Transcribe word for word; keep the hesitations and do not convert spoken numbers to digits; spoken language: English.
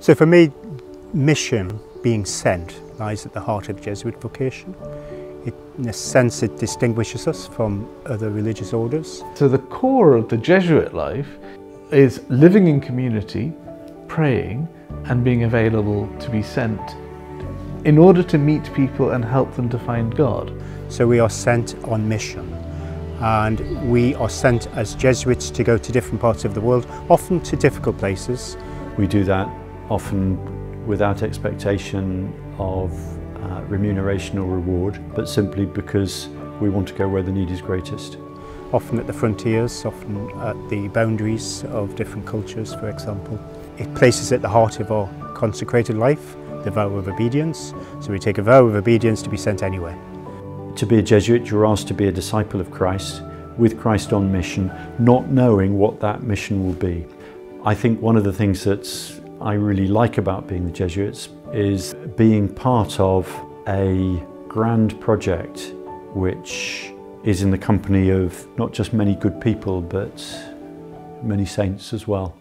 So for me, mission, being sent, lies at the heart of Jesuit vocation. It, in a sense, it distinguishes us from other religious orders. So the core of the Jesuit life is living in community, praying, and being available to be sent in order to meet people and help them to find God. So we are sent on mission, and we are sent as Jesuits to go to different parts of the world, often to difficult places. We do that often without expectation of uh, remuneration or reward, but simply because we want to go where the need is greatest. Often at the frontiers, often at the boundaries of different cultures, for example. It places at the heart of our consecrated life the vow of obedience. So we take a vow of obedience to be sent anywhere. To be a Jesuit, you're asked to be a disciple of Christ, with Christ on mission, not knowing what that mission will be. I think one of the things that I really like about being the Jesuits is being part of a grand project which is in the company of not just many good people, but many saints as well.